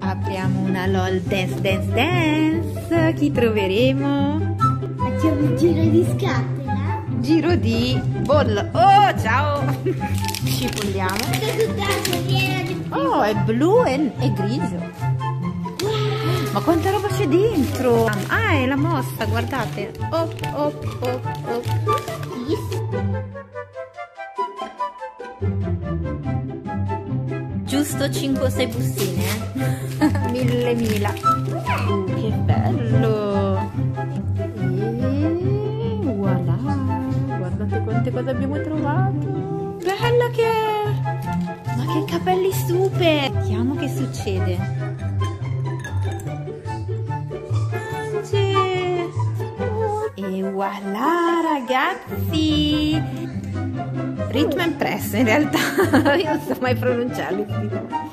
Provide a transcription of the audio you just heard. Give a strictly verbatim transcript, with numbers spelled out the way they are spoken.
Apriamo una LOL Dance Dance Dance. Chi troveremo? Facciamo un giro di scatola. Giro di bolla. Oh, ciao! Ci vogliamo. Oh, è blu e, e grigio. Wow. Ma quanta roba c'è dentro! Ah, è la mossa, guardate. Op, op, op, op. Giusto cinque o sei bustine, eh? mille mila. Uh, che bello! E voilà! Guardate quante cose abbiamo trovato! Bella che è! Ma che capelli super! Vediamo che succede. E voilà, ragazzi! Ritmo and press, in realtà, io non so mai pronunciarli.